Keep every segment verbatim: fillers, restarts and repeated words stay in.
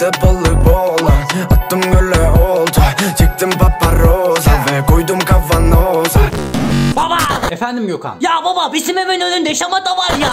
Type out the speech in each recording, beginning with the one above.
denizde balık boğulan. Attım göle olta, çektim paparoza ve koydum kavanoza. Baba! Efendim Gökhan? Ya baba bizim evin önünde şamata var ya.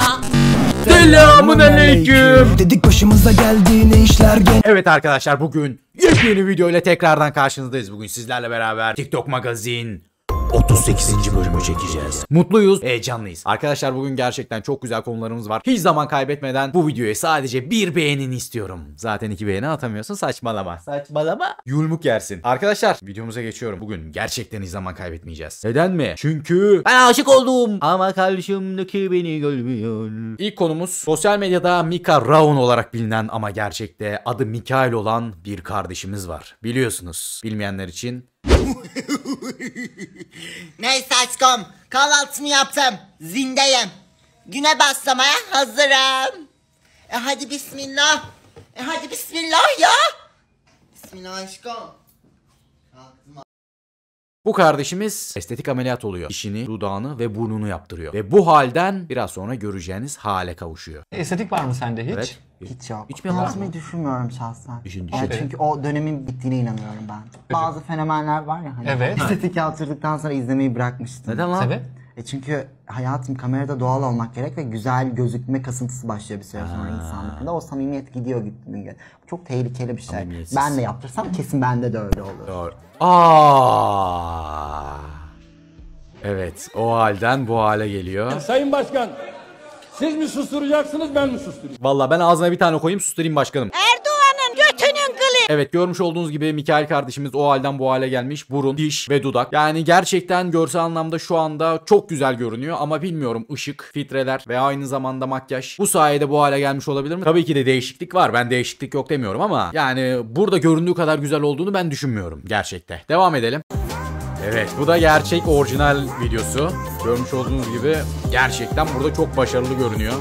Selamun aleyküm. Dedik başımıza geldiğine işler gen. Evet arkadaşlar, bugün yepyeni video ile tekrardan karşınızdayız. Bugün sizlerle beraber TikTok Magazin otuz sekizinci bölümü çekeceğiz. Mutluyuz, heyecanlıyız. Arkadaşlar bugün gerçekten çok güzel konularımız var. Hiç zaman kaybetmeden bu videoya sadece bir beğenini istiyorum. Zaten iki beğeni atamıyorsun, saçmalama. Saçmalama. Yulmuk yersin. Arkadaşlar videomuza geçiyorum. Bugün gerçekten hiç zaman kaybetmeyeceğiz. Neden mi? Çünkü ben aşık oldum. Ama karşımdaki beni görmüyor. İlk konumuz sosyal medyada Mika Raun olarak bilinen ama gerçekte adı Mikail olan bir kardeşimiz var. Biliyorsunuz. Bilmeyenler için. Neyse aşkım, kahvaltımı yaptım, zindeyim. Güne başlamaya hazırım. E hadi bismillah. E hadi bismillah ya. Bismillah aşkım. Kalktım. Bu kardeşimiz estetik ameliyat oluyor. Dişini, dudağını ve burnunu yaptırıyor. Ve bu halden biraz sonra göreceğiniz hale kavuşuyor. Estetik var mı sende hiç? Evet. Hiç yok. Hiçbir anlatmayı düşünmüyorum şahsen. Düşün, düşün. Evet, çünkü o dönemin bittiğine inanıyorum ben. Evet. Bazı fenomenler var ya hani. Evet. Estetik yaptırdıktan sonra izlemeyi bırakmıştım. Neden lan? Sebep? E çünkü hayatım kamerada doğal olmak gerek ve güzel gözükme kasıntısı başlıyor bir süre sonra insanlıkta. O samimiyet gidiyor gittiğinde. Çok tehlikeli bir şey. Ben de yaptırsam kesin bende de öyle olur. Doğru. Aa. Evet, o halden bu hale geliyor. Sayın Başkan, siz mi susturacaksınız, ben mi susturayım? Vallahi ben ağzına bir tane koyayım, susturayım başkanım. Erdoğan'ın götünün kılı. Evet, görmüş olduğunuz gibi Mikail kardeşimiz o halden bu hale gelmiş. Burun, diş ve dudak. Yani gerçekten görsel anlamda şu anda çok güzel görünüyor ama bilmiyorum, ışık, filtreler ve aynı zamanda makyaj bu sayede bu hale gelmiş olabilir mi? Tabii ki de değişiklik var. Ben değişiklik yok demiyorum ama yani burada göründüğü kadar güzel olduğunu ben düşünmüyorum gerçekte. Devam edelim. Evet, bu da gerçek orijinal videosu. Görmüş olduğunuz gibi gerçekten burada çok başarılı görünüyor.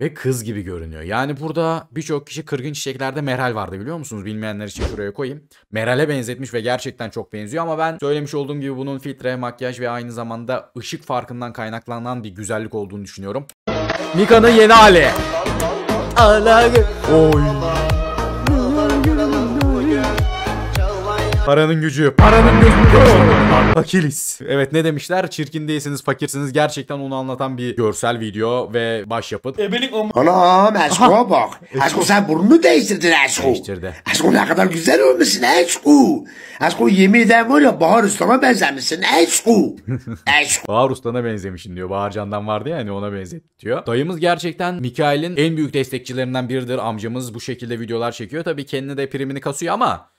Ve kız gibi görünüyor. Yani burada birçok kişi kırgın çiçeklerde Meral vardı, biliyor musunuz? Bilmeyenler için şuraya koyayım. Meral'e benzetmiş ve gerçekten çok benziyor ama ben söylemiş olduğum gibi bunun filtre, makyaj ve aynı zamanda ışık farkından kaynaklanan bir güzellik olduğunu düşünüyorum. Mika'nın yeni hali. Oy. Paranın gücü, paranın gücü. Fakiriz. Evet, ne demişler? Çirkin değilsiniz, fakirsiniz. Gerçekten onu anlatan bir görsel video ve başyapıt. Ebelik o. Anam aşkıma bak. Aşkım sen burnunu değiştirdin aşkım. Değiştirdi. Aşkım ne kadar güzel olmuşsun aşkım. Aşkım yemin ederim var ya, Bahar Usta'na benzemişsin aşkım. Aşkım. Bahar Usta'na benzemişsin diyor. Bahar Can'dan vardı ya hani, ona benzet diyor. Dayımız gerçekten Mikail'in en büyük destekçilerinden biridir. Amcamız bu şekilde videolar çekiyor. Tabii kendine de primini kasıyor ama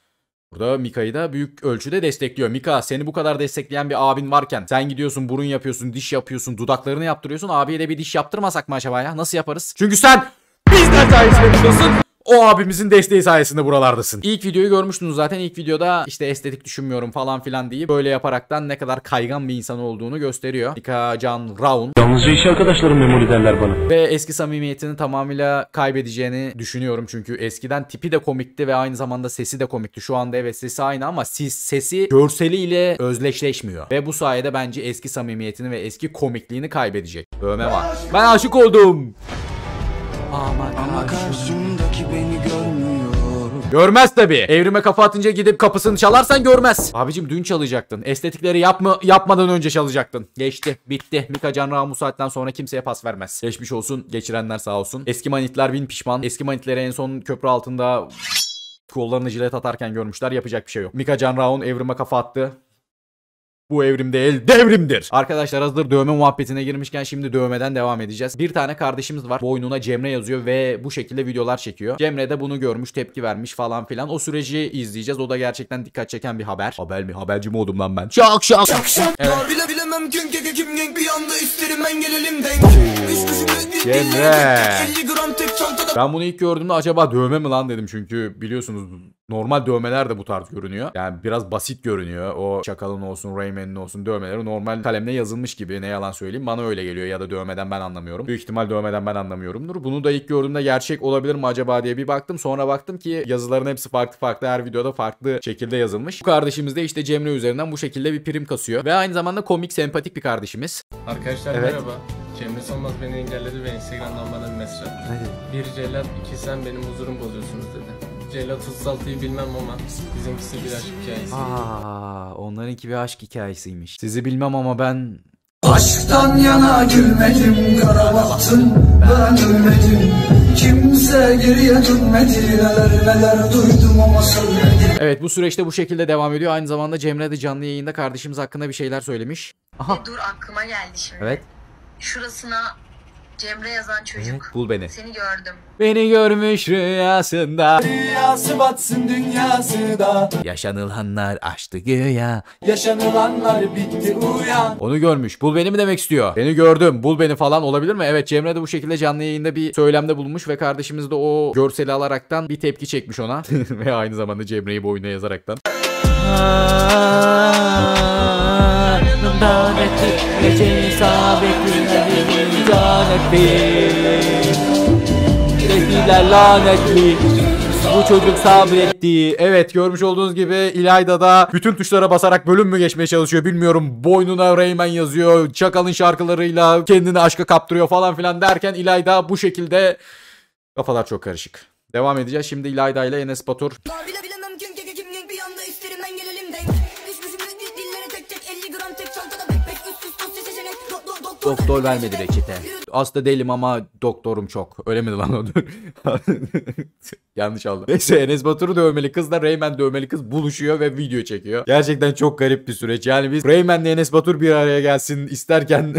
burada Mika'yı da büyük ölçüde destekliyor. Mika, seni bu kadar destekleyen bir abin varken sen gidiyorsun burun yapıyorsun, diş yapıyorsun, dudaklarını yaptırıyorsun. Abiye de bir diş yaptırmasak mı acaba ya? Nasıl yaparız? Çünkü sen bizden sayesinde buradasın. O abimizin desteği sayesinde buralardasın. İlk videoyu görmüştünüz zaten. İlk videoda işte estetik düşünmüyorum falan filan deyip böyle yaparaktan ne kadar kaygan bir insan olduğunu gösteriyor. Mika Can Raun. Yalnızca iş arkadaşlarım memoli derler bana. Ve eski samimiyetini tamamıyla kaybedeceğini düşünüyorum. Çünkü eskiden tipi de komikti ve aynı zamanda sesi de komikti. Şu anda evet sesi aynı ama siz sesi görseliyle özleşleşmiyor. Ve bu sayede bence eski samimiyetini ve eski komikliğini kaybedecek. Öme var. Ben aşık oldum. Ama karşımdaki beni görmüyor. Görmez tabi. Evrime kafa atınca gidip kapısını çalarsan görmez. Abicim dün çalacaktın. Estetikleri yapma, yapmadan önce çalacaktın. Geçti. Bitti. Mika Can Raun bu saatten sonra kimseye pas vermez. Geçmiş olsun. Geçirenler sağ olsun. Eski manitler bin pişman. Eski manitlere en son köprü altında kollarını jilet atarken görmüşler. Yapacak bir şey yok. Mika Can Raun evrime kafa attı. Bu evrim değil, devrimdir. Arkadaşlar hazır dövme muhabbetine girmişken şimdi dövmeden devam edeceğiz. Bir tane kardeşimiz var. Boynuna Cemre yazıyor ve bu şekilde videolar çekiyor. Cemre de bunu görmüş, tepki vermiş falan filan. O süreci izleyeceğiz. O da gerçekten dikkat çeken bir haber. Haber mi? Haberci mi oldum lan ben? Şak şak. Şak şak. Evet. Cemre. Ben bunu ilk gördüğümde acaba dövme mi lan dedim. Çünkü biliyorsunuz normal dövmeler de bu tarz görünüyor. Yani biraz basit görünüyor. O çakalın olsun, Reynmen'in olsun dövmeleri normal kalemle yazılmış gibi. Ne yalan söyleyeyim, bana öyle geliyor. Ya da dövmeden ben anlamıyorum. Büyük ihtimal dövmeden ben anlamıyorumdur. Bunu da ilk gördüğümde gerçek olabilir mi acaba diye bir baktım. Sonra baktım ki yazıların hepsi farklı farklı. Her videoda farklı şekilde yazılmış. Bu kardeşimiz de işte Cemre üzerinden bu şekilde bir prim kasıyor. Ve aynı zamanda komik, sempatik bir kardeşimiz. Arkadaşlar evet. Merhaba. Cemre Solmaz beni engelledi ve Instagram'dan bana bir mesaj attı. Hadi. Bir cellat, iki sen benim huzurum bozuyorsunuz dedi. Cellat otuz altıyı bilmem ama bizimkisi bir aşk hikayesi. Aaa, onlarınki bir aşk hikayesiymiş. Sizi bilmem ama ben... Aşktan yana gülmedim, kara baktım ben ölmedim. Kimse geriye dönmedi, neler neler duydum ama söyledim. Evet, bu süreçte bu şekilde devam ediyor. Aynı zamanda Cemre de canlı yayında kardeşimiz hakkında bir şeyler söylemiş. Aha. Dur, aklıma geldi şimdi. Evet. Şurasına Cemre yazan çocuk. Hı, bul beni. Seni gördüm. Beni görmüş rüyasında. Rüyası batsın dünyası da. Yaşanılanlar aştı güya. Yaşanılanlar bitti uyan. Onu görmüş. Bul beni mi demek istiyor? Beni gördüm. Bul beni falan olabilir mi? Evet, Cemre de bu şekilde canlı yayında bir söylemde bulunmuş ve kardeşimiz de o görseli alaraktan bir tepki çekmiş ona. Ve aynı zamanda Cemre'yi boynuna yazaraktan. Bu çocuk sabretti. Evet, görmüş olduğunuz gibi İlayda da bütün tuşlara basarak bölüm mü geçmeye çalışıyor bilmiyorum. Boynuna Reynmen yazıyor, Çakal'ın şarkılarıyla kendini aşka kaptırıyor falan filan derken İlayda bu şekilde. Kafalar çok karışık. Devam edeceğiz şimdi İlayda ile Enes Batur. Doktor vermedi reçete. Aslında değilim ama doktorum çok. Öyle mi lan o? Yanlış aldım. Neyse, Enes Batur'u dövmeli kızla Reynmen dövmeli kız buluşuyor ve video çekiyor. Gerçekten çok garip bir süreç. Yani biz Reynmen'le Enes Batur bir araya gelsin isterken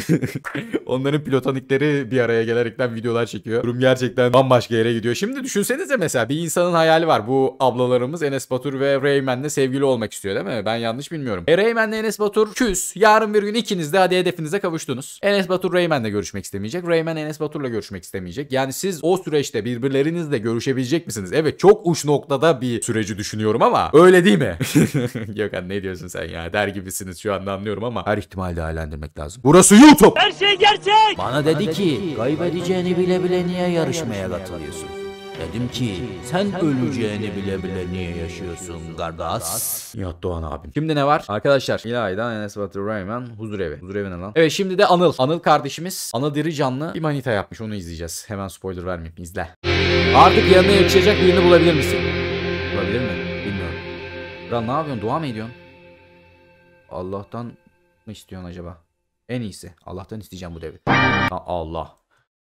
onların pilotanikleri bir araya gelerekten videolar çekiyor. Durum gerçekten bambaşka yere gidiyor. Şimdi düşünsenize, mesela bir insanın hayali var. Bu ablalarımız Enes Batur ve Reynmen'le sevgili olmak istiyor değil mi? Ben yanlış bilmiyorum. E, Reynmen'le Enes Batur küs. Yarın bir gün ikiniz de hadi hedefinize kavuştunuz. Enes Batur Reynmen'le görüşmek istemeyecek. Reynmen Enes Batur'la görüşmek istemeyecek. Yani siz o süreçte birbirlerinizle görüşebilecek misiniz? Evet, çok uç noktada bir süreci düşünüyorum ama öyle değil mi? Gökhan ne diyorsun sen ya? Der gibisiniz şu anda, anlıyorum ama her ihtimali değerlendirmek lazım. Burası YouTube. Her şey gerçek. Bana dedi, Bana dedi ki, ki kaybedeceğini bile bile niye yarışmaya katılıyorsun? Dedim ki sen, sen öleceğini bile bile niye yaşıyorsun kardeş? Nihat Doğan abim. Şimdi ne var? Arkadaşlar İlay'dan Enes Batur Reynmen Huzurevi. Huzurevi ne lan? Evet, şimdi de Anıl. Anıl kardeşimiz Anıl Diricanlı bir manita yapmış, onu izleyeceğiz. Hemen spoiler vermeyeyim, izle. Artık yanına yakışacak birini bulabilir misin? Bulabilir mi? Bilmiyorum. Lan ne yapıyorsun? Dua mı ediyorsun? Allah'tan mı istiyorsun acaba? En iyisi. Allah'tan isteyeceğim bu devir. Allah.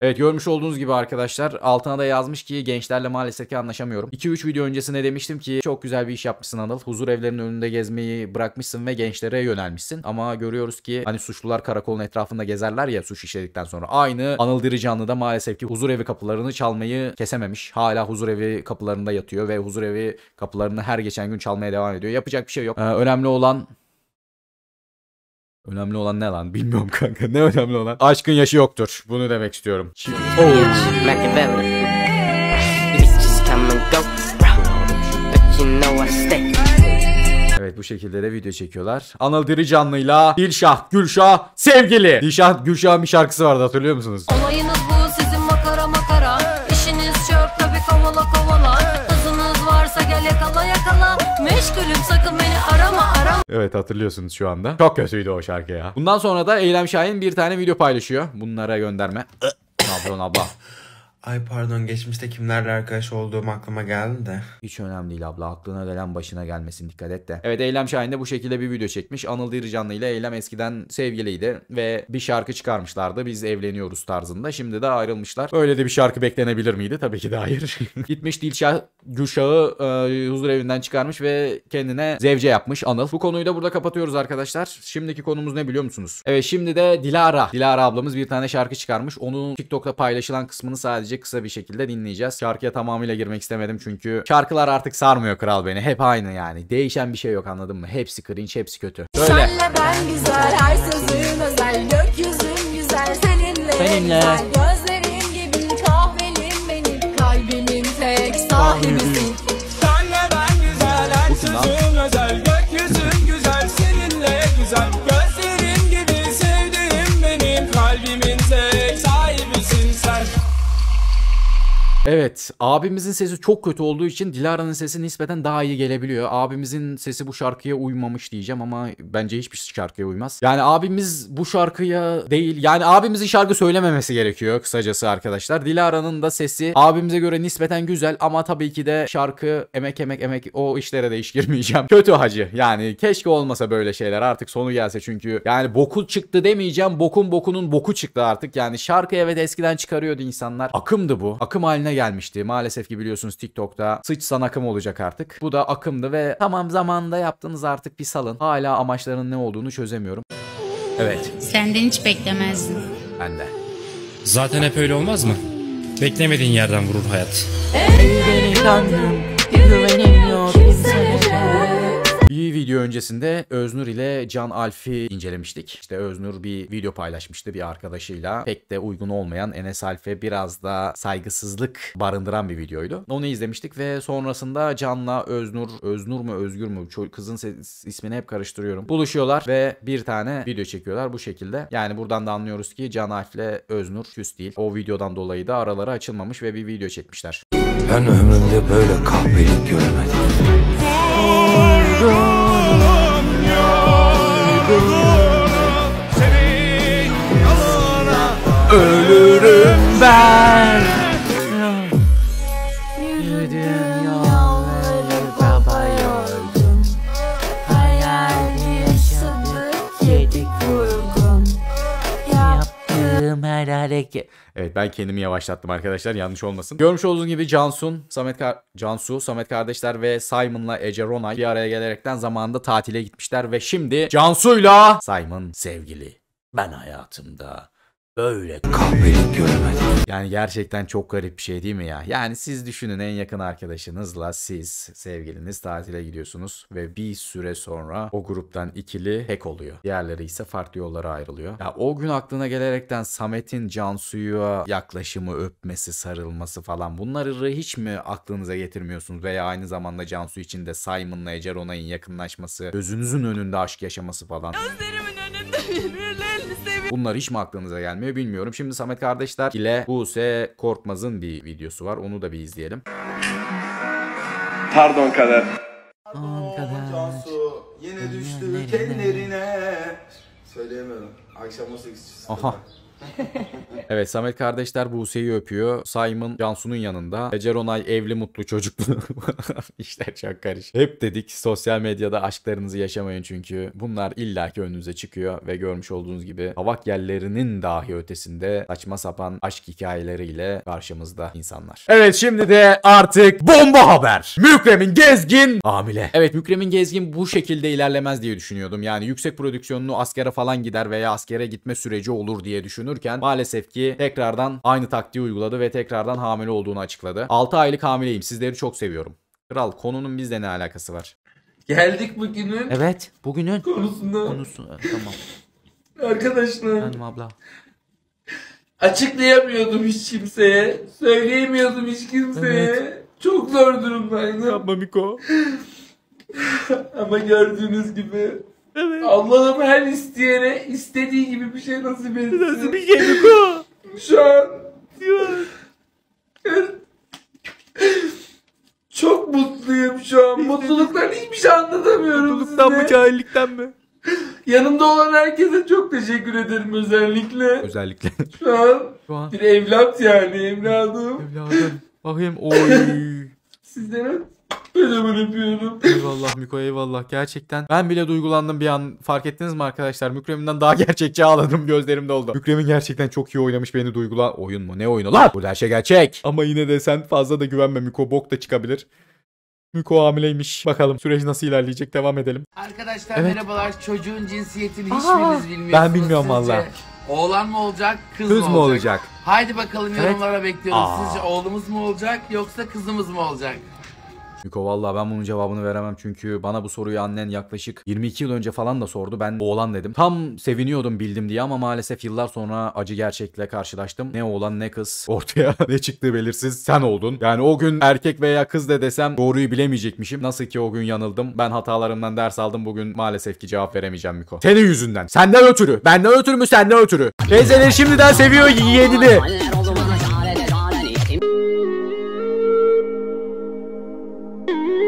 Evet, görmüş olduğunuz gibi arkadaşlar altına da yazmış ki gençlerle maalesef ki anlaşamıyorum. iki üç video öncesinde demiştim ki çok güzel bir iş yapmışsın Anıl. Huzur evlerinin önünde gezmeyi bırakmışsın ve gençlere yönelmişsin. Ama görüyoruz ki hani suçlular karakolun etrafında gezerler ya suç işledikten sonra. Aynı Anıl Diricanlı da maalesef ki huzur evi kapılarını çalmayı kesememiş. Hala huzur evi kapılarında yatıyor ve huzur evi kapılarını her geçen gün çalmaya devam ediyor. Yapacak bir şey yok. Ee, önemli olan... Önemli olan ne lan? Bilmiyorum kanka. Ne önemli olan? Aşkın yaşı yoktur. Bunu demek istiyorum. Evet, bu şekilde de video çekiyorlar. Anıl Diricanlı'yla Dilşah Gülşah sevgili. Dilşah Gülşah'ın bir şarkısı vardı, hatırlıyor musunuz? Olayınız bu sizin makara makara. İşiniz şört tabi kavala kavala. Kızınız varsa gel yakala yakala. Meşgulüm sakın beni arama arama. Evet, hatırlıyorsunuz şu anda. Çok kötüydü o şarkı ya. Bundan sonra da Eylem Şahin bir tane video paylaşıyor. Bunlara gönderme. Pardon abla. Ay pardon, geçmişte kimlerle arkadaş olduğum aklıma geldi de. Hiç önemli değil abla, aklına gelen başına gelmesin, dikkat et de. Evet, Eylem Şahin de bu şekilde bir video çekmiş. Anıl Diricanlı ile Eylem eskiden sevgiliydi ve bir şarkı çıkarmışlardı. Biz evleniyoruz tarzında, şimdi de ayrılmışlar. Öyle de bir şarkı beklenebilir miydi? Tabii ki de hayır. Gitmiş Dilşah Gülşah'ı e, huzur evinden çıkarmış ve kendine zevce yapmış Anıl. Bu konuyu da burada kapatıyoruz arkadaşlar. Şimdiki konumuz ne biliyor musunuz? Evet, şimdi de Dilara. Dilara ablamız bir tane şarkı çıkarmış. Onun TikTok'ta paylaşılan kısmını sadece kısa bir şekilde dinleyeceğiz. Şarkıya tamamıyla girmek istemedim çünkü şarkılar artık sarmıyor kral beni. Hep aynı yani. Değişen bir şey yok, anladın mı? Hepsi cringe, hepsi kötü. Söyle. Ben güzel, her sözün özel, gökyüzüm güzel, seninle, seninle. Güzel, gözlerim gibi kahvelim benim, kalbimin tek sahibisin. Senle ben güzel, her sözün özel, gökyüzüm güzel, seninle güzel, gözlerim gibi sevdiğim benim, kalbimin tek sahibisin sen. Evet, abimizin sesi çok kötü olduğu için Dilara'nın sesi nispeten daha iyi gelebiliyor. Abimizin sesi bu şarkıya uymamış diyeceğim ama bence hiçbir şarkıya uymaz. Yani abimiz bu şarkıya değil, yani abimizin şarkı söylememesi gerekiyor kısacası arkadaşlar. Dilara'nın da sesi abimize göre nispeten güzel ama tabii ki de şarkı emek emek emek o işlere de iş girmeyeceğim. Kötü hacı, yani keşke olmasa böyle şeyler, artık sonu gelse çünkü. Yani boku çıktı demeyeceğim, bokun bokunun boku çıktı artık. Yani şarkı evet eskiden çıkarıyordu insanlar. Akımdı bu, akım haline gelmişti. Maalesef ki biliyorsunuz TikTok'ta sıçsan akım olacak artık. Bu da akımdı ve tamam zamanında yaptınız, artık bir salın. Hala amaçlarının ne olduğunu çözemiyorum. Evet. Senden hiç beklemezdim. Ben de. Zaten hep öyle olmaz mı? Beklemediğin yerden vurur hayat. Ey benim tanrım, güvenemiyor kimseye. Bir video öncesinde Öznur ile Can Alf'i incelemiştik. İşte Öznur bir video paylaşmıştı bir arkadaşıyla. Pek de uygun olmayan, Enes Alf'e biraz da saygısızlık barındıran bir videoydu. Onu izlemiştik ve sonrasında Can'la Öznur, Öznur mu Özgür mü? Kızın ismini hep karıştırıyorum. Buluşuyorlar ve bir tane video çekiyorlar bu şekilde. Yani buradan da anlıyoruz ki Can Alf'le Öznur küs değil. O videodan dolayı da araları açılmamış ve bir video çekmişler. Ben ömrümde böyle kahvelik göremedim. Ölürüm ben. Yürüdüğüm yolları baba yorgun. Hayalini yaşadık, yedik vurgun. Yaptığım her hareket. Evet, ben kendimi yavaşlattım arkadaşlar, yanlış olmasın. Görmüş olduğunuz gibi Cansu, Samet Kar Cansu, Samet Kardeşler ve Simon'la Ece Ronay bir araya gelerekten zamanında tatile gitmişler ve şimdi Cansu'yla Simon sevgili. Ben hayatımda böyle kahvelik görmedim. Yani gerçekten çok garip bir şey değil mi ya? Yani siz düşünün, en yakın arkadaşınızla siz, sevgiliniz tatile gidiyorsunuz ve bir süre sonra o gruptan ikili hack oluyor. Diğerleri ise farklı yollara ayrılıyor. Ya o gün aklına gelerekten Samet'in Cansu'ya yaklaşımı, öpmesi, sarılması falan, bunları hiç mi aklınıza getirmiyorsunuz? Veya aynı zamanda Cansu için de Simon'la Ece Ronay'ın yakınlaşması, gözünüzün önünde aşk yaşaması falan. Gözlerimin önünde birbirlerini seviyor. Bunlar hiç mi aklınıza gelmiyor? Bilmiyorum. Şimdi Samet Kardeşler ile Buse Korkmaz'ın bir videosu var. Onu da bir izleyelim. Pardon kader. Pardon kader. Cansu yine düştü tellerine. Söyleyemiyorum. Akşam on sekiz. Aha. Evet, Samet Kardeşler Buse'yi öpüyor. Simon Cansu'nun yanında. Ece Ronay evli, mutlu, çocuklu. İşler çok karışık. Hep dedik sosyal medyada aşklarınızı yaşamayın çünkü bunlar illaki önünüze çıkıyor ve görmüş olduğunuz gibi havak yerlerinin dahi ötesinde saçma sapan aşk hikayeleriyle karşımızda insanlar. Evet, şimdi de artık bomba haber. Mükremin Gezgin hamile. Evet, Mükremin Gezgin bu şekilde ilerlemez diye düşünüyordum. Yani yüksek prodüksiyonlu askere falan gider veya askere gitme süreci olur diye düşünüyordum. Maalesef ki tekrardan aynı taktiği uyguladı ve tekrardan hamile olduğunu açıkladı. altı aylık hamileyim. Sizleri çok seviyorum. Kral, konunun bizle ne alakası var? Geldik bugünün. Evet, bugünün konusunda. Konusu, tamam. Arkadaşlar. Efendim abla. Açıklayamıyordum hiç kimseye. Söyleyemiyordum hiç kimseye. Evet. Çok zor durumdaydım. Yapma Miko. Ama gördüğünüz gibi. Evet. Allah'ım her isteyene istediği gibi bir şey nasip etsin. Nasıl bir şey Miko? Şu an çok mutluyum şu an. Mutluluktan hiçbir şey anlatamıyorum. Mutluluktan size mı, cahillikten mi? Yanımda olan herkese çok teşekkür ederim özellikle. Özellikle. Şu an, şu an. Bir evlat yani, evladım. Evladım. Bakayım oy. Sizden kocaman öpüyorum. Eyvallah Miko, eyvallah. Gerçekten ben bile duygulandım bir an. Fark ettiniz mi arkadaşlar? Mükremin'den daha gerçekçi ağladım. Gözlerimde oldu. Mükremin gerçekten çok iyi oynamış, beni duygula... Oyun mu? Ne oyunu lan? Bu her şey gerçek. Ama yine de sen fazla da güvenme Miko. Bok da çıkabilir. Miko hamileymiş. Bakalım süreç nasıl ilerleyecek? Devam edelim. Arkadaşlar evet. Merhabalar. Çocuğun cinsiyetini hiçbiriniz bilmiyorsunuz. Ben bilmiyorum valla. Oğlan mı olacak? Kız, kız mı, mı olacak? olacak? Haydi bakalım, evet. Yorumlara bekliyoruz. Aa. Sizce oğlumuz mu olacak yoksa kızımız mı olacak? Miko, vallahi ben bunun cevabını veremem çünkü bana bu soruyu annen yaklaşık yirmi iki yıl önce falan da sordu. Ben oğlan dedim. Tam seviniyordum bildim diye ama maalesef yıllar sonra acı gerçekle karşılaştım. Ne oğlan ne kız, ortaya ne çıktı belirsiz, sen oldun. Yani o gün erkek veya kız de desem doğruyu bilemeyecekmişim. Nasıl ki o gün yanıldım. Ben hatalarımdan ders aldım. Bugün maalesef ki cevap veremeyeceğim Miko. Senin yüzünden. Senden ötürü. Benden ötürü mü, senden ötürü. Teyzeleri şimdiden seviyor yeğenini.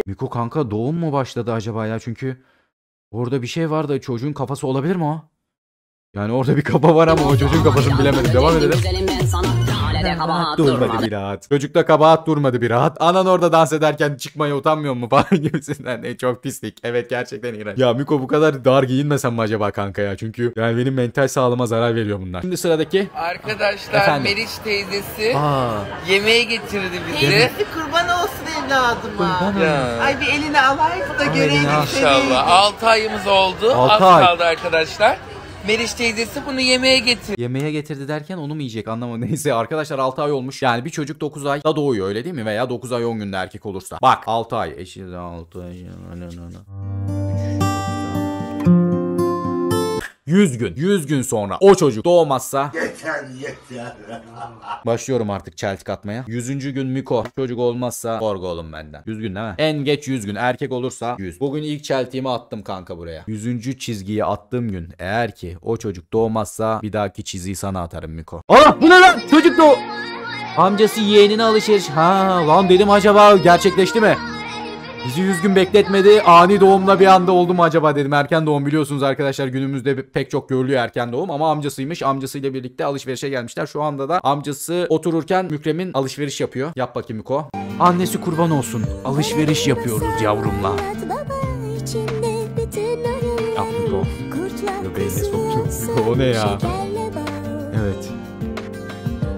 Miko kanka doğum mu başladı acaba ya? Çünkü orada bir şey var da çocuğun kafası olabilir mi o? Yani orada bir kafa var ama o çocuğun kafasını bilemedim. Devam edelim. Kabahat durmadı bir rahat. Çocukta kabahat durmadı bir rahat. Anan orada dans ederken çıkmaya utanmıyor mu falan gibisinden. Ne çok pislik. Evet gerçekten iğrenç. Ya Miko bu kadar dar giyinmesem mi acaba kanka ya? Çünkü yani benim mental sağlığıma zarar veriyor bunlar. Şimdi sıradaki. Arkadaşlar efendim. Meriç teyzesi Aa. yemeğe getirdi bizi. Teyzesi kurban olsun evladıma. Ay bir elini alayım da göreyim. İnşallah. altı ayımız oldu. altı Az ay. kaldı arkadaşlar. Meriç teyzesi bunu yemeğe getirdi. Yemeğe getirdi derken onu mu yiyecek anlamadım. Neyse arkadaşlar altı ay olmuş. Yani bir çocuk dokuz ayda doğuyor öyle değil mi? Veya dokuz ay on günde erkek olursa. Bak altı ay. Eşit altı ay. yüz gün. yüz gün sonra o çocuk doğmazsa. Yeter yeter. Başlıyorum artık çeltik atmaya. yüzüncü gün Miko. Çocuk olmazsa korku oğlum benden. yüz gün değil mi? En geç yüz gün. Erkek olursa yüz. Bugün ilk çeltiğimi attım kanka buraya. yüzüncü çizgiyi attığım gün eğer ki o çocuk doğmazsa bir dahaki çizgiyi sana atarım Miko. Aa bu ne lan? Çocuk doğ... Amcası yeğenine alışır. Ha lan dedim acaba gerçekleşti mi? Bizi yüz gün bekletmedi. Ani doğumla bir anda oldu mu acaba dedim. Erken doğum biliyorsunuz arkadaşlar günümüzde pek çok görülüyor erken doğum ama amcasıymış. Amcasıyla birlikte alışverişe gelmişler. Şu anda da amcası otururken Mükremin alışveriş yapıyor. Yap bakayım Miko. Annesi kurban olsun. Alışveriş yapıyoruz yavrumla. Yap Miko. Göbeğine soktum. Miko o ne ya? Evet.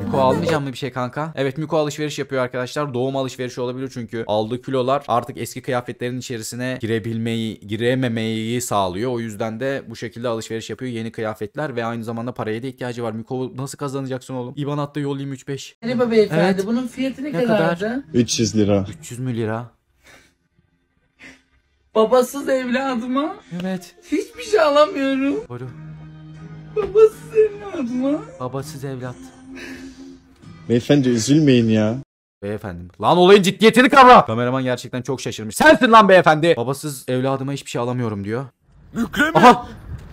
Miko almayacağım mı bir şey kanka? Evet Miko alışveriş yapıyor arkadaşlar. Doğum alışverişi olabilir çünkü aldığı kilolar artık eski kıyafetlerin içerisine girebilmeyi, girememeyi sağlıyor. O yüzden de bu şekilde alışveriş yapıyor. Yeni kıyafetler ve aynı zamanda paraya da ihtiyacı var. Miko nasıl kazanacaksın oğlum? İban hatta yollayayım üç beş. Merhaba beyefendi. Evet. Bunun fiyatı ne, ne kadardı? üç yüz lira. üç yüz mü lira? Babasız evladıma. Evet. Hiçbir şey alamıyorum. Doğru. Babasız evladıma. Babasız evlat. Beyefendi üzülmeyin ya. Beyefendim. Lan olayın ciddiyetini kavra. Kameraman gerçekten çok şaşırmış. Sensin lan beyefendi. Babasız evladıma hiçbir şey alamıyorum diyor. Mükremin. Aha.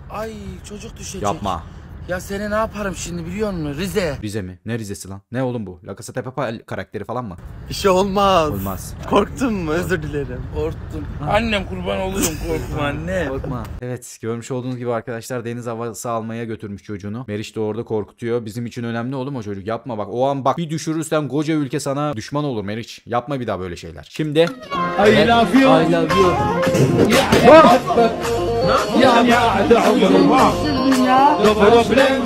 Ay çocuk düşecek. Yapma. Ya seni ne yaparım şimdi biliyor musun? Rize. Rize mi? Ne Rize'si lan? Ne oğlum bu? La Casa de Papel karakteri falan mı? Bir şey olmaz. Olmaz. Korktun mu? Özür dilerim. Korktum. Ha. Annem kurban oluyorum korkma anne. Korkma. Evet görmüş olduğunuz gibi arkadaşlar deniz havası almaya götürmüş çocuğunu. Meriç de orada korkutuyor. Bizim için önemli oğlum o çocuk. Yapma bak o an bak bir düşürürsen koca ülke sana düşman olur Meriç. Yapma bir daha böyle şeyler. Şimdi. I evet. love you. I love you. Ya ya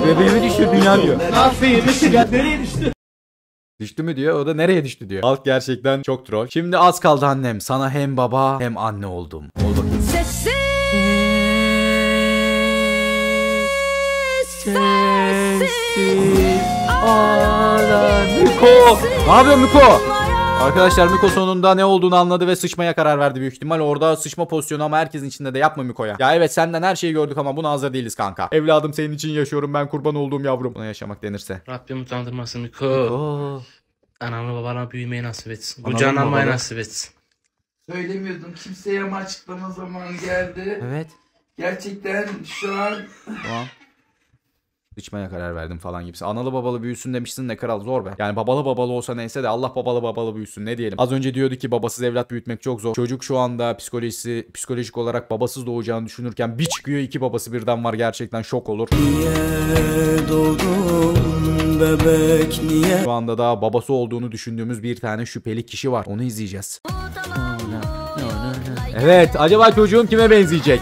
bebeğimi düştü dünya diyor. Nereye düştü? Düştü mü diyor o da nereye düştü diyor. Halk gerçekten çok troll. Şimdi az kaldı annem sana hem baba hem anne oldum. Oldu. Sessiz. Sessiz. Ağlar Miko. Ne yapıyorsun Miko? Arkadaşlar Miko sonunda ne olduğunu anladı ve sıçmaya karar verdi büyük ihtimal. Orada sıçma pozisyonu ama herkesin içinde de yapma Miko'ya. Ya evet senden her şeyi gördük ama buna hazır değiliz kanka. Evladım senin için yaşıyorum ben kurban olduğum yavrum. Buna yaşamak denirse. Rabbim utandırmasın Miko. Miko. Anamla babana büyümeyi nasip etsin. Kucağına almayı nasip etsin. Söylemiyordum kimseye ama açıklama zamanı geldi. Evet. Gerçekten şu an... Tamam. Sıçmaya karar verdim falan gibisi. Analı babalı büyüsün demişsin ne kral zor be. Yani babalı babalı olsa neyse de Allah babalı babalı büyüsün ne diyelim. Az önce diyordu ki babasız evlat büyütmek çok zor. Çocuk şu anda psikolojisi psikolojik olarak babasız doğacağını düşünürken bir çıkıyor iki babası birden var gerçekten şok olur. Niye doğdun bebek niye? Şu anda da babası olduğunu düşündüğümüz bir tane şüpheli kişi var. Onu izleyeceğiz. Evet acaba çocuğum kime benzeyecek?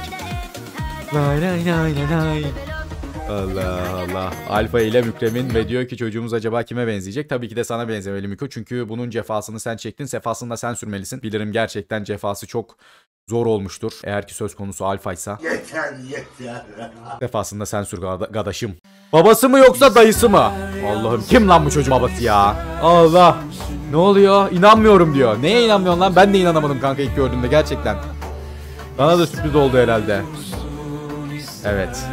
Allah Allah. Alfa ile Mükremin ve diyor ki çocuğumuz acaba kime benzeyecek? Tabii ki de sana benzemeli Miko. Çünkü bunun cefasını sen çektin. Sefasını da sen sürmelisin. Bilirim gerçekten cefası çok zor olmuştur. Eğer ki söz konusu alfaysa. Yeter yeter. Sefasında sen sür kardeşim. Babası mı yoksa dayısı mı? Allah'ım kim lan bu çocuğun babası ya? Allah. Ne oluyor? İnanmıyorum diyor. Neye inanmıyorsun lan? Ben de inanamadım kanka ilk gördüğümde gerçekten. Bana da sürpriz oldu herhalde. Evet.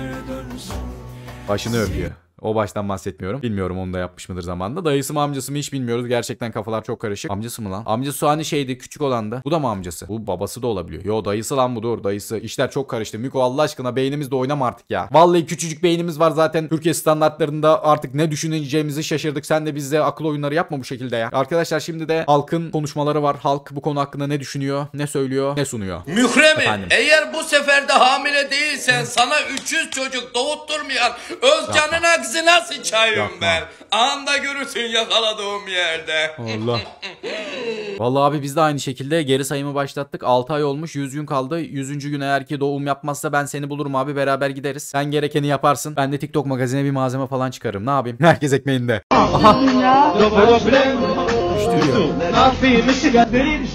Başını öpüyor. O baştan bahsetmiyorum. Bilmiyorum onu da yapmış mıdır zamanında. Dayısı mı amcası mı hiç bilmiyoruz. Gerçekten kafalar çok karışık. Amcası mı lan? Amcası hani şeydi, küçük olan da. Bu da mı amcası? Bu babası da olabiliyor. Yo dayısı lan bu, dur dayısı. İşler çok karıştı. Miko Allah aşkına beynimizde oynama artık ya. Vallahi küçücük beynimiz var zaten. Türkiye standartlarında artık ne düşüneceğimizi şaşırdık. Sen de bizde akıl oyunları yapma bu şekilde ya. Arkadaşlar şimdi de halkın konuşmaları var. Halk bu konu hakkında ne düşünüyor, ne söylüyor, ne sunuyor? Mükremin, eğer bu sefer de hamile değilsen sana üç yüz çocuk doğutturmayan Özcan'ın aksi nasıl çayım ben? Anda görürsün yakaladığım yerde. Allah. Vallahi abi biz de aynı şekilde geri sayımı başlattık. altı ay olmuş, yüz gün kaldı. yüzüncü gün eğer ki doğum yapmazsa ben seni bulurum abi, beraber gideriz. Sen gerekeni yaparsın. Ben de TikTok magazine bir malzeme falan çıkarım. Ne yapayım? Herkes ekmeğinde. Aha.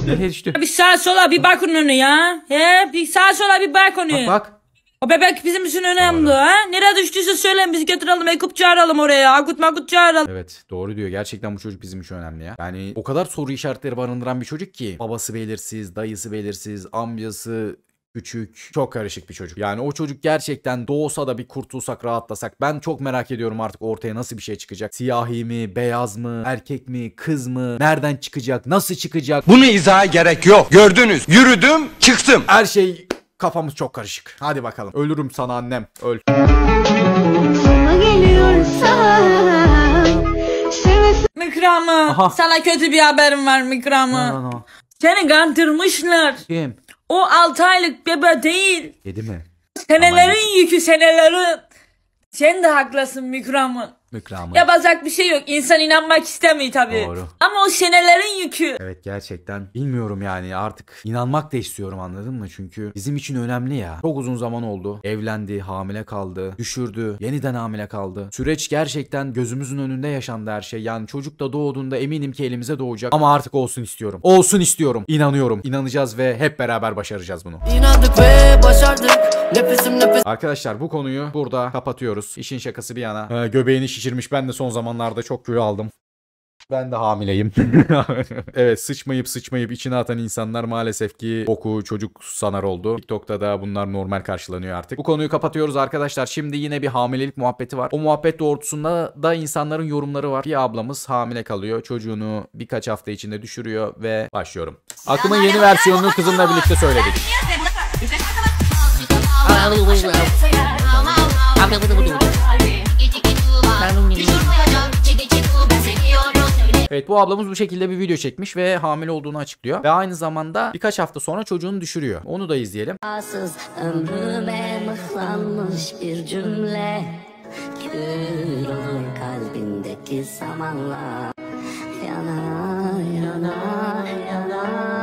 Nereye düştü? Bir sağa sola bir bak onun önüne ya. He, bir sağa sola bir bak onun önüne. Bak bak. O bebek bizim için önemli ha. Nereye düştüyse söyleyin, biz götürelim, ekip çağıralım oraya. Akut makut çağıralım. Evet doğru diyor, gerçekten bu çocuk bizim için önemli ya. Yani o kadar soru işaretleri barındıran bir çocuk ki. Babası belirsiz, dayısı belirsiz, amcası... Küçük, çok karışık bir çocuk. Yani o çocuk gerçekten doğsa da bir kurtulsak, rahatlasak. Ben çok merak ediyorum artık ortaya nasıl bir şey çıkacak. Siyahi mi, beyaz mı, erkek mi, kız mı, nereden çıkacak, nasıl çıkacak? Bunu izaha gerek yok. Gördünüz, yürüdüm, çıktım. Her şey, kafamız çok karışık. Hadi bakalım. Ölürüm sana annem, öl. Sana geliyorsan Mükramı, sana kötü bir haberim var Mükramı. No, no, no. Seni kandırmışlar. Kim? O altı aylık bebe değil. Yedi mi? Senelerin aman yükü, senelerin. Sen de haklısın Mükram'ın. Mükram'ın. Yapacak bir şey yok. İnsan inanmak istemiyor tabii. Doğru. Ama o senelerin yükü. Evet gerçekten bilmiyorum yani, artık inanmak da istiyorum, anladın mı? Çünkü bizim için önemli ya. Çok uzun zaman oldu. Evlendi, hamile kaldı, düşürdü, yeniden hamile kaldı. Süreç gerçekten gözümüzün önünde yaşandı her şey. Yani çocuk da doğduğunda eminim ki elimize doğacak. Ama artık olsun istiyorum. Olsun istiyorum. İnanıyorum. İnanacağız ve hep beraber başaracağız bunu. İnandık ve başardık. Nefesim nefes. Arkadaşlar bu konuyu burada kapatıyoruz. İşin şakası bir yana. Ee, göbeğini şiş Şişirmiş. Ben de son zamanlarda çok kilo aldım. Ben de hamileyim. Evet, sıçmayıp sıçmayıp içine atan insanlar maalesef ki boku çocuk sanar oldu. TikTok'ta da bunlar normal karşılanıyor artık. Bu konuyu kapatıyoruz arkadaşlar. Şimdi yine bir hamilelik muhabbeti var. O muhabbet doğrultusunda da insanların yorumları var. Bir ablamız hamile kalıyor. Çocuğunu birkaç hafta içinde düşürüyor ve başlıyorum. Aklıma yeni versiyonunu kızımla birlikte söyledik. Evet bu ablamız bu şekilde bir video çekmiş ve hamile olduğunu açıklıyor. Ve aynı zamanda birkaç hafta sonra çocuğunu düşürüyor. Onu da izleyelim. Ömrüme mıhlanmış bir cümle. Kür olur kalbindeki samanla. Yana yana yana.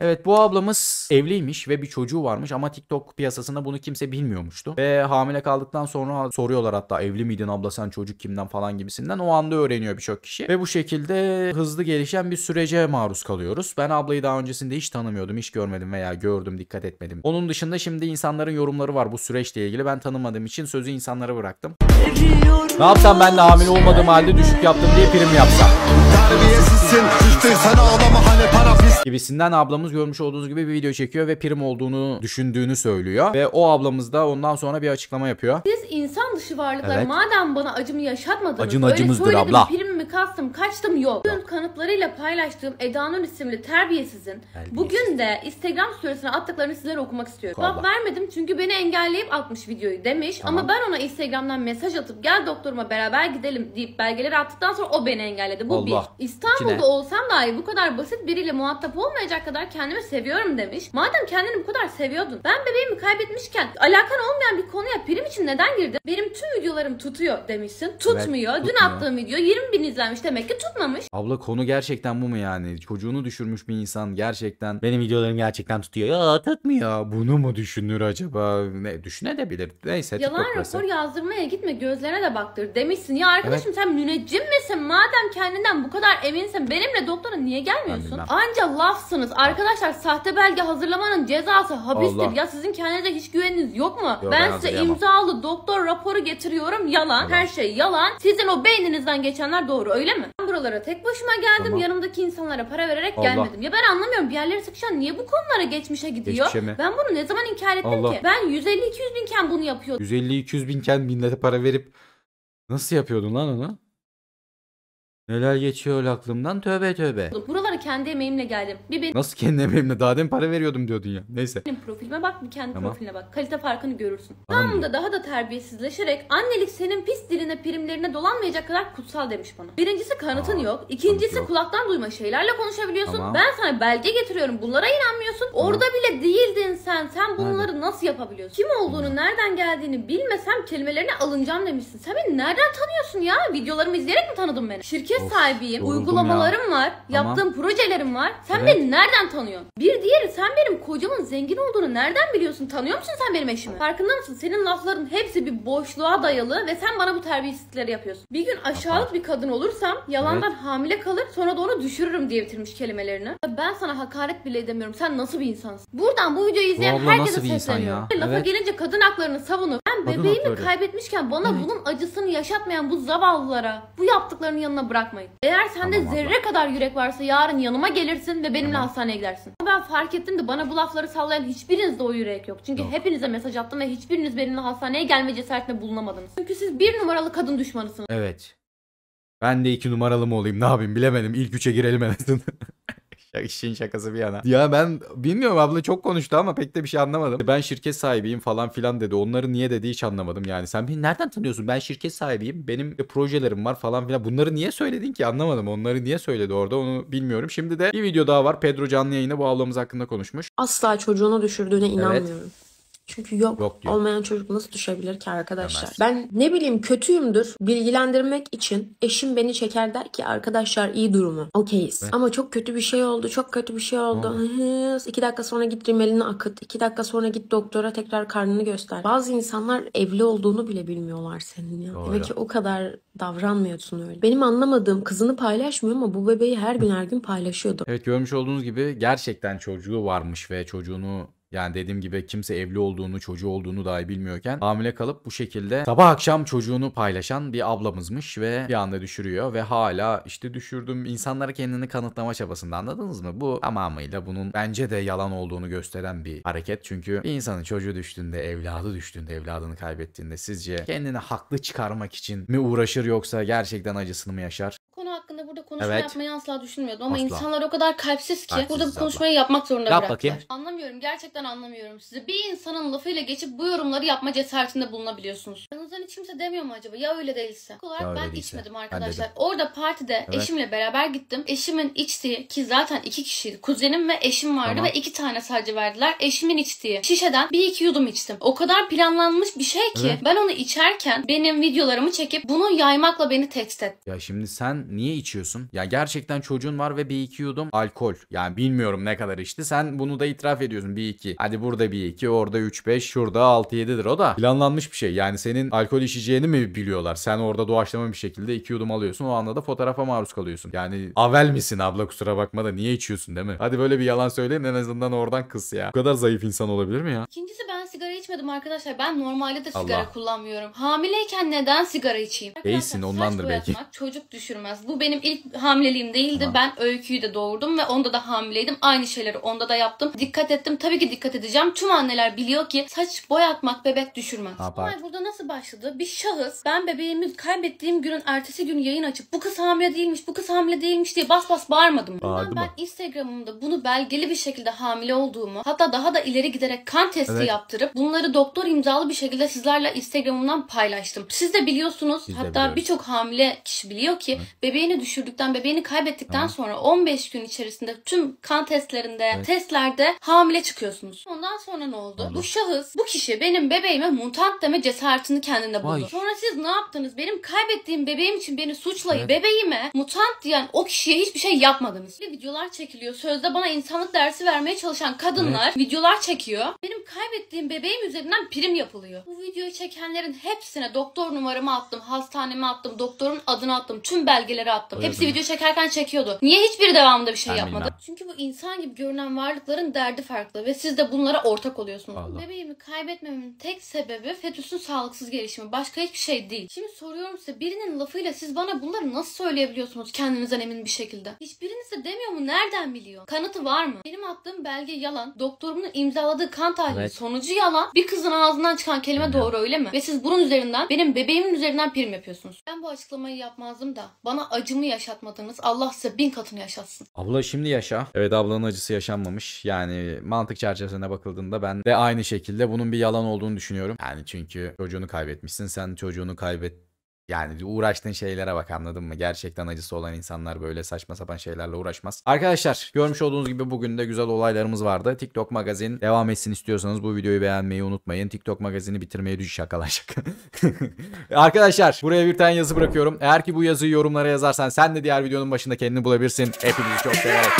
Evet bu ablamız evliymiş ve bir çocuğu varmış ama TikTok piyasasında bunu kimse bilmiyormuştu. Ve hamile kaldıktan sonra soruyorlar hatta, evli miydin abla sen, çocuk kimden falan gibisinden. O anda öğreniyor birçok kişi ve bu şekilde hızlı gelişen bir sürece maruz kalıyoruz. Ben ablayı daha öncesinde hiç tanımıyordum, hiç görmedim veya gördüm dikkat etmedim. Onun dışında şimdi insanların yorumları var bu süreçle ilgili, ben tanımadığım için sözü insanlara bıraktım. Ne yapsam ben de hamile olmadığım halde düşük yaptım diye prim yapsam. Terbiyesizsin, düştüysene adama hale parafis gibisinden ablamız görmüş olduğunuz gibi bir video çekiyor ve prim olduğunu düşündüğünü söylüyor. Ve o ablamız da ondan sonra bir açıklama yapıyor. Siz insan dışı varlıklar, evet. Madem bana acımı yaşatmadınız, acın acımızdır öyle söyledim, abla. Prim mi kastım, kaçtım yok. Bugün kanıtlarıyla paylaştığım Eda'nın isimli terbiyesizin terbiyesiz. Bugün de Instagram storiesine attıklarını sizlere okumak istiyorum. Cevap vermedim çünkü beni engelleyip atmış videoyu demiş. Tamam. Ama ben ona Instagram'dan mesaj atıp gel doktoruma beraber gidelim deyip belgeleri attıktan sonra o beni engelledi. Bu Allah. Bir. İstanbul'da İçine. Olsam dahi bu kadar basit biriyle muhatap olmayacak kadar kendimi seviyorum demiş. Madem kendini bu kadar seviyordun, ben bebeğimi kaybetmişken alakan olmayan bir konuya prim için neden girdin? Benim tüm videolarım tutuyor demişsin. Tutmuyor. Evet, dün attığım video yirmi bin izlenmiş, demek ki tutmamış. Abla konu gerçekten bu mu yani? Çocuğunu düşürmüş bir insan gerçekten benim videolarım gerçekten tutuyor. Ya tutmuyor. Bunu mu düşünür acaba? Ne düşüne de bilir. Neyse. Yalan rapor yazdırmaya gitme, gözlerine de baktır demişsin. Ya arkadaşım evet. Sen müneccim misin? Madem kendinden bu kadar eminsin benimle doktora niye gelmiyorsun? Ancak safsınız. Arkadaşlar sahte belge hazırlamanın cezası hapistir. Allah. Ya sizin kendinize hiç güveniniz yok mu? Yok, ben, ben size imzalı doktor raporu getiriyorum. Yalan. Allah. Her şey yalan. Sizin o beyninizden geçenler doğru, öyle mi? Ben buralara tek başıma geldim. Tamam. Yanımdaki insanlara para vererek Allah. gelmedim. Ya ben anlamıyorum. Bir yerlere sıkışan niye bu konulara geçmişe gidiyor? Geçmişe ben bunu ne zaman inkar ettim Allah. ki? Ben yüz elli iki yüz binken bunu yapıyordum. yüz elli iki yüz binken millete para verip nasıl yapıyordun lan onu? Neler geçiyor aklımdan, tövbe tövbe. Buralara kendi emeğimle geldim. Bir benim... Nasıl kendi emeğimle? Daha demin para veriyordum diyordun ya. Neyse. Benim profilime bak, bir kendi tamam. profiline bak. Kalite farkını görürsün. Anlamda daha da terbiyesizleşerek annelik senin pis diline, primlerine dolanmayacak kadar kutsal demiş bana. Birincisi kanıtın Aa, yok. İkincisi yok. Kulaktan duyma şeylerle konuşabiliyorsun. Tamam. Ben sana belge getiriyorum. Bunlara inanmıyorsun. Tamam. Orada bile değildin sen. Sen bunları Nerede? nasıl yapabiliyorsun? Kim olduğunu, Hı. nereden geldiğini bilmesem kelimelerine alınacağım demişsin. Sen beni nereden tanıyorsun ya? Videolarımı izleyerek mi tanıdın beni? Şirket Of, sahibiyim, uygulamalarım ya. var, tamam. yaptığım projelerim var. Sen evet. beni nereden tanıyorsun? Bir diğeri, sen benim kocamın zengin olduğunu nereden biliyorsun? Tanıyor musun sen benim eşimi? Evet. Farkında mısın? Senin lafların hepsi bir boşluğa dayalı ve sen bana bu terbiyesizlikleri yapıyorsun. Bir gün aşağılık bir kadın olursam yalandan evet. hamile kalır, sonra da onu düşürürüm diye bitirmiş kelimelerini. Ben sana hakaret bile edemiyorum. Sen nasıl bir insansın? Buradan bu videoyu izleyen Vallahi herkese sesleniyor. Ya. Lafa evet. gelince kadın haklarını savunup ben bebeğimi hakları. kaybetmişken bana evet. bunun acısını yaşatmayan bu zavallılara bu yaptıklarının yanına bırak. Bırakmayın. Eğer sende tamam, zerre Allah. kadar yürek varsa yarın yanıma gelirsin ve benimle tamam. hastaneye gidersin. Ben fark ettim de bana bu lafları sallayan hiçbirinizde o yürek yok. Çünkü yok. hepinize mesaj attım ve hiçbiriniz benimle hastaneye gelme cesaretine bulunamadınız. Çünkü siz bir numaralı kadın düşmanısınız. Evet. Ben de iki numaralı mı olayım, ne yapayım bilemedim. İlk üçe girelim en azından. İşin şakası bir yana. Ya ben bilmiyorum, abla çok konuştu ama pek de bir şey anlamadım. Ben şirket sahibiyim falan filan dedi. Onları niye dedi hiç anlamadım yani. Sen beni nereden tanıyorsun? Ben şirket sahibiyim. Benim projelerim var falan filan. Bunları niye söyledin ki? Anlamadım. Onları niye söyledi orada, onu bilmiyorum. Şimdi de bir video daha var. Pedro canlı yayına bu ablamız hakkında konuşmuş. Asla çocuğunu düşürdüğüne inanmıyorum. Evet. Çünkü yok, yok olmayan çocuk nasıl düşebilir ki arkadaşlar? Demez. Ben ne bileyim kötüyümdür. Bilgilendirmek için eşim beni çeker der ki arkadaşlar iyi durumu. Okeyiz. Evet. Ama çok kötü bir şey oldu. Çok kötü bir şey oldu. İki dakika sonra git rimelini akıt. İki dakika sonra git doktora tekrar karnını göster. Bazı insanlar evli olduğunu bile bilmiyorlar senin ya. Demek ki o kadar davranmıyorsun öyle. Benim anlamadığım, kızını paylaşmıyor ama bu bebeği her gün her gün paylaşıyordu. Evet, görmüş olduğunuz gibi gerçekten çocuğu varmış ve çocuğunu... Yani dediğim gibi kimse evli olduğunu, çocuğu olduğunu dahi bilmiyorken hamile kalıp bu şekilde sabah akşam çocuğunu paylaşan bir ablamızmış ve bir anda düşürüyor ve hala işte düşürdüm insanlara kendini kanıtlama çabasında, anladınız mı? Bu tamamıyla bunun bence de yalan olduğunu gösteren bir hareket. Çünkü bir insanın çocuğu düştüğünde, evladı düştüğünde, evladını kaybettiğinde sizce kendini haklı çıkarmak için mi uğraşır yoksa gerçekten acısını mı yaşar? Konu hakkında burada konuşma evet. yapmayı asla düşünmüyordum ama asla. insanlar o kadar kalpsiz ki kalpsiz burada bu konuşmayı abla. yapmak zorunda Yap bıraktılar. Bakayım. Anlamıyorum, gerçekten anlamıyorum sizi. Bir insanın lafıyla geçip bu yorumları yapma cesaretinde bulunabiliyorsunuz. Yanınızdan hiç kimse demiyor mu acaba? Ya öyle değilse? Olarak ya öyle ben değilse. içmedim arkadaşlar. Ben Orada partide evet. eşimle beraber gittim. Eşimin içtiği, ki zaten iki kişiydi. Kuzenim ve eşim vardı tamam. ve iki tane sadece verdiler. Eşimin içtiği şişeden bir iki yudum içtim. O kadar planlanmış bir şey ki evet. ben onu içerken benim videolarımı çekip bunu yaymakla beni tehdit etti. Ya şimdi sen niye içiyorsun? Ya gerçekten çocuğun var ve bir iki yudum alkol. Yani bilmiyorum ne kadar içti. Sen bunu da itiraf ediyorsun. Bir iki. Hadi burada bir iki. Orada üç beş. Şurada altı yedidir. O da planlanmış bir şey. Yani senin alkol içeceğini mi biliyorlar? Sen orada doğaçlama bir şekilde iki yudum alıyorsun. O anda da fotoğrafa maruz kalıyorsun. Yani avel misin abla, kusura bakma da niye içiyorsun değil mi? Hadi böyle bir yalan söyleyin en azından oradan kız ya. Bu kadar zayıf insan olabilir mi ya? İkincisi, ben sigara içmedim arkadaşlar. Ben normalde de sigara Allah. kullanmıyorum. Hamileyken neden sigara içeyim? Değilsin ondandır belki. Yatmak, çocuk düşürmez. Bu benim ilk hamileliğim değildi. Tamam. Ben Öykü'yü de doğurdum ve onda da hamileydim. Aynı şeyleri onda da yaptım. Dikkat ettim. Tabii ki dikkat edeceğim. Tüm anneler biliyor ki saç boyatmak bebek düşürmez. Olay burada nasıl başladı? Bir şahıs ben bebeğimi kaybettiğim günün ertesi günü yayın açıp bu kız hamile değilmiş, bu kız hamile değilmiş diye bas bas bağırmadım. Bundan ben Instagram'ımda bunu belgeli bir şekilde hamile olduğumu, hatta daha da ileri giderek kan testi evet. yaptırıp bunları doktor imzalı bir şekilde sizlerle Instagram'ımdan paylaştım. Siz de biliyorsunuz. Biz hatta birçok hamile kişi biliyor ki evet. bebeğini düşürdükten, bebeğini kaybettikten Aha. sonra on beş gün içerisinde tüm kan testlerinde, evet. testlerde hamile çıkıyorsunuz. Ondan sonra ne oldu? Olur. Bu şahıs, bu kişi benim bebeğime mutant deme cesaretini kendinde buldu. Vay. Sonra siz ne yaptınız? Benim kaybettiğim bebeğim için beni suçlayıp evet. bebeğime mutant diyen o kişiye hiçbir şey yapmadınız. Bir videolar çekiliyor. Sözde bana insanlık dersi vermeye çalışan kadınlar evet. videolar çekiyor. Benim kaybettiğim bebeğim üzerinden prim yapılıyor. Bu videoyu çekenlerin hepsine doktor numaramı attım, hastanemi attım, doktorun adını attım, tüm belgeleri attım. yaptım. Öyle Hepsi mi? Video çekerken çekiyordu. Niye hiçbiri devamında bir şey ben yapmadı? Bilmem. Çünkü bu insan gibi görünen varlıkların derdi farklı ve siz de bunlara ortak oluyorsunuz. Allah. Bebeğimi kaybetmemin tek sebebi fetüsün sağlıksız gelişimi. Başka hiçbir şey değil. Şimdi soruyorum size, birinin lafıyla siz bana bunları nasıl söyleyebiliyorsunuz kendinizden emin bir şekilde? Hiçbiriniz de demiyor mu? Nereden biliyor? Kanıtı var mı? Benim attığım belge yalan. Doktorumun imzaladığı kan tahlili evet. sonucu yalan. Bir kızın ağzından çıkan kelime evet. doğru, öyle mi? Ve siz bunun üzerinden, benim bebeğimin üzerinden prim yapıyorsunuz. Ben bu açıklamayı yapmazdım da bana acımı yaşatmadınız. Allah size bin katını yaşatsın. Abla şimdi yaşa. Evet, ablanın acısı yaşanmamış. Yani mantık çerçevesine bakıldığında ben de aynı şekilde bunun bir yalan olduğunu düşünüyorum. Yani çünkü çocuğunu kaybetmişsin. Sen çocuğunu kaybettin. Yani uğraştığın şeylere bak, anladın mı? Gerçekten acısı olan insanlar böyle saçma sapan şeylerle uğraşmaz. Arkadaşlar, görmüş olduğunuz gibi bugün de güzel olaylarımız vardı. TikTok Magazin devam etsin istiyorsanız bu videoyu beğenmeyi unutmayın. TikTok Magazin'i bitirmeye düş şakalaşık. Arkadaşlar, buraya bir tane yazı bırakıyorum. Eğer ki bu yazıyı yorumlara yazarsan sen de diğer videonun başında kendini bulabilirsin. Hepinizi çok seviyorum.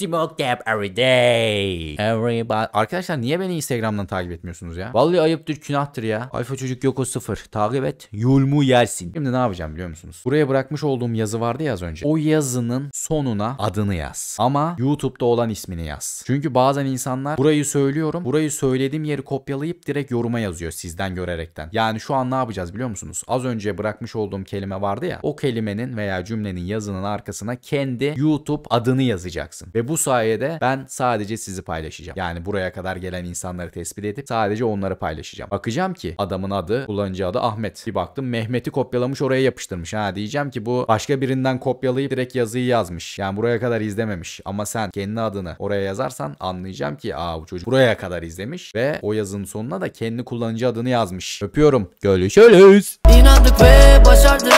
Smoke Gap every day. Everybody. Arkadaşlar niye beni Instagram'dan takip etmiyorsunuz ya? Vallahi ayıptır, günahtır ya. Alfa çocuk yok o sıfır. Takip et. Yulmu yersin. Şimdi ne yapacağım biliyor musunuz? Buraya bırakmış olduğum yazı vardı ya az önce. O yazının sonuna adını yaz. Ama YouTube'da olan ismini yaz. Çünkü bazen insanlar burayı söylüyorum. Burayı söylediğim yeri kopyalayıp direkt yoruma yazıyor sizden görerekten. Yani şu an ne yapacağız biliyor musunuz? Az önce bırakmış olduğum kelime vardı ya. O kelimenin veya cümlenin yazının arkasına kendi YouTube adını yazacaksın. Ve bu sayede ben sadece sizi paylaşacağım. Yani buraya kadar gelen insanları tespit edip sadece onları paylaşacağım. Bakacağım ki adamın adı, kullanıcı adı Ahmet. Bir baktım Mehmet'i kopyalamış, oraya yapıştırmış. Ha diyeceğim ki bu başka birinden kopyalayıp direkt yazıyı yazmış. Yani buraya kadar izlememiş. Ama sen kendi adını oraya yazarsan anlayacağım ki aa bu çocuk buraya kadar izlemiş ve o yazının sonuna da kendi kullanıcı adını yazmış. Öpüyorum. Görüşürüz. İnandık ve başardık.